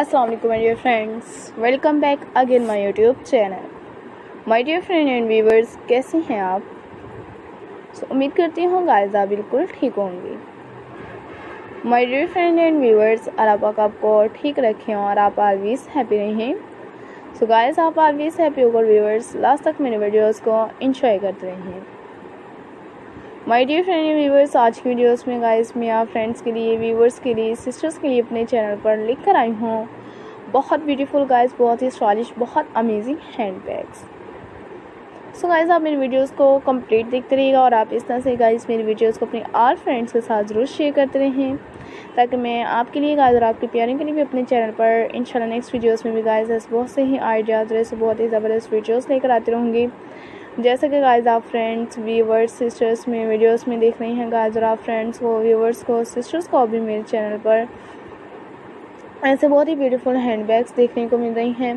अस्सलाम वालेकुम my dear friends, welcome back again my YouTube channel. My dear friend and viewers, कैसे हैं आप? उम्मीद करती हूँ गाइस आप बिल्कुल ठीक होंगे। My dear friend and viewers, अल्लाह पाक आपको ठीक रखें और आप ऑलवेज हैप्पी रहें। सो गाइस आप ऑलवेज हैप्पी होकर व्यूवर्स लास्ट तक मेरे वीडियोस को एंजॉय करते रहें। My dear friend and viewers, आज की वीडियोस में गाइस मैं आप फ्रेंड्स के लिए, व्यूवर्स के लिए, सिस्टर्स के लिए अपने चैनल पर लेकर आई हूँ बहुत ब्यूटीफुल गाइस, बहुत ही स्टाइलिश, बहुत अमेजिंग हैंडबैग्स। सो गाइस आप मेरी वीडियोस को कंप्लीट देखते रहिएगा और आप इस तरह से गाइस मेरी वीडियोस को अपने और फ्रेंड्स के साथ ज़रूर शेयर करते रहें, ताकि मैं आपके लिए गाइस और आपके प्यारे के लिए भी अपने चैनल पर इंशाल्लाह नेक्स्ट वीडियोस में भी गाइस ऐसे बहुत से ही आइडियाज़, ऐसे बहुत ही ज़बरदस्त वीडियोज़ लेकर आते रहूँगी। जैसे कि गाइस आप फ्रेंड्स, व्यूवर्स, सिस्टर्स में वीडियोस में देख रही हैं गाइस, और आप फ्रेंड्स को, व्यूवर्स को, सिस्टर्स को भी मेरे चैनल पर ऐसे बहुत ही ब्यूटीफुल हैंडबैग्स देखने को मिल रही हैं।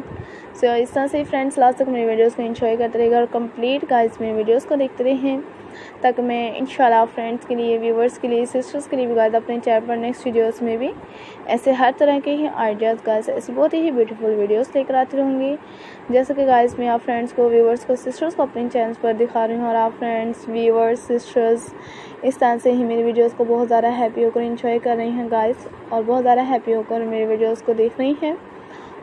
सो इस तरह से फ्रेंड्स लास्ट तक मेरे वीडियोस को एंजॉय करते रहेगा और कंप्लीट गाइस मेरे वीडियोस को देखते रहें, ताकि मैं इंशाल्लाह फ्रेंड्स के लिए, व्यूवर्स के लिए, सिस्टर्स के लिए भी गाइस अपने चैनल पर नेक्स्ट वीडियोस में भी ऐसे हर तरह के ही आइडियाज़ गाइस, ऐसे बहुत ही ब्यूटीफुल वीडियोस लेकर आती रहूँगी। जैसे कि गाइस मैं आप फ्रेंड्स को, व्यूवर्स को, सिस्टर्स को अपने चैनल पर दिखा रही हूँ और आप फ्रेंड्स, व्यूवर्स, सिस्टर्स इस तरह से ही मेरे वीडियोस को बहुत ज़्यादा हैप्पी होकर एंजॉय कर रही हैं गाइस, और बहुत ज़्यादा हैप्पी होकर मेरे वीडियोस को देख रही हैं।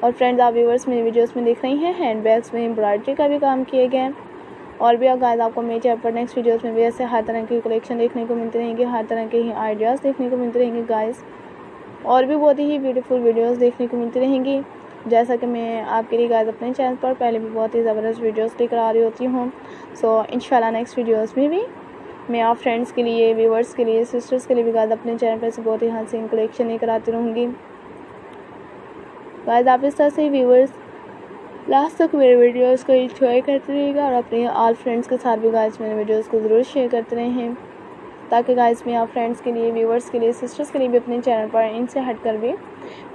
और फ्रेंड्स आप व्यूवर्स मेरे वीडियोस में देख रही हैं हैंडबैग्स में एम्ब्रॉयडरी का भी काम किए गए हैं। और भी गाइस आपको मेरे चैनल पर नेक्स्ट वीडियोस में भी ऐसे हर तरह की कलेक्शन देखने को मिलती रहेंगी, हर तरह के ही आइडियाज़ देखने को मिलते रहेंगे गाइस, और भी बहुत ही ब्यूटीफुल वीडियोज़ देखने को मिलती रहेंगी। जैसा कि मैं आपके लिए गाइस अपने चैनल पर पहले भी बहुत ही ज़बरदस्त वीडियोज़ लेकर आ रही होती हूँ। सो इंशाल्लाह नेक्स्ट वीडियोज़ में भी मैं आप फ्रेंड्स के लिए, व्यूवर्स के लिए, सिस्टर्स के लिए भी गाइस अपने चैनल पर से बहुत ही हसीन कलेक्शन लेकर आती रहूँगी। गाइस आप इस तरह से व्यूवर्स लास्ट तक मेरे वीडियोस को एंजॉय करते रहिएगा और अपने ऑल फ्रेंड्स के साथ भी गाइस मेरे वीडियोस को ज़रूर शेयर करते रहें, ताकि गाइस मैं आप फ्रेंड्स के लिए, व्यूवर्स के लिए, सिस्टर्स के लिए भी अपने चैनल पर इनसे हटकर भी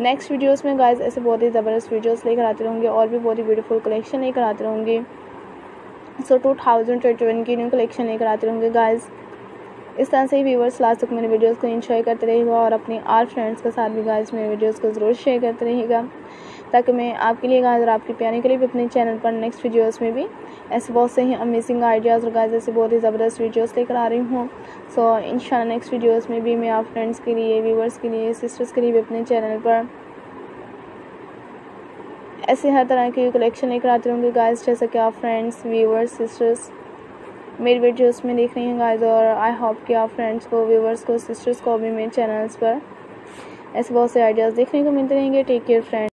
नेक्स्ट वीडियोस में गाइस ऐसे बहुत ही ज़बरदस्त वीडियोस लेकर आते रहूँगी और भी बहुत ही ब्यूटीफुल कलेक्शन लेकर आते रहूँगी। सो 2021 की न्यू कलेक्शन लेकर आते रहूँगी गाइस। इस तरह से ही व्यूवर्स लास्ट तक मेरे वीडियोस को एंजॉय करते रहिएगा और अपने और फ्रेंड्स के साथ भी गाइस मेरे वीडियोस को ज़रूर शेयर करते रहिएगा, ताकि मैं आपके लिए गाइस और आपके प्यारे के लिए भी अपने चैनल पर नेक्स्ट वीडियोस में भी ऐसे बहुत से ही अमेजिंग आइडियाज़ और गाइस ऐसे बहुत ही ज़बरदस्त वीडियोस लेकर आ रही हूँ। सो इंशाल्लाह नेक्स्ट वीडियोस में भी मैं आप फ्रेंड्स के लिए, व्यूवर्स के लिए, सिस्टर्स के लिए भी अपने चैनल पर ऐसे हर तरह की कलेक्शन लेकर आते रहूँगी गाइस। जैसा कि आप फ्रेंड्स, व्यूवर्स, सिस्टर्स मेरे वीडियोस में देख रही हैं गाइस, और आई होप कि आप फ्रेंड्स को, व्यूवर्स को, सिस्टर्स को भी मेरे चैनल्स पर ऐसे बहुत से आइडियाज़ देखने को मिलते रहेंगे। Take care friends.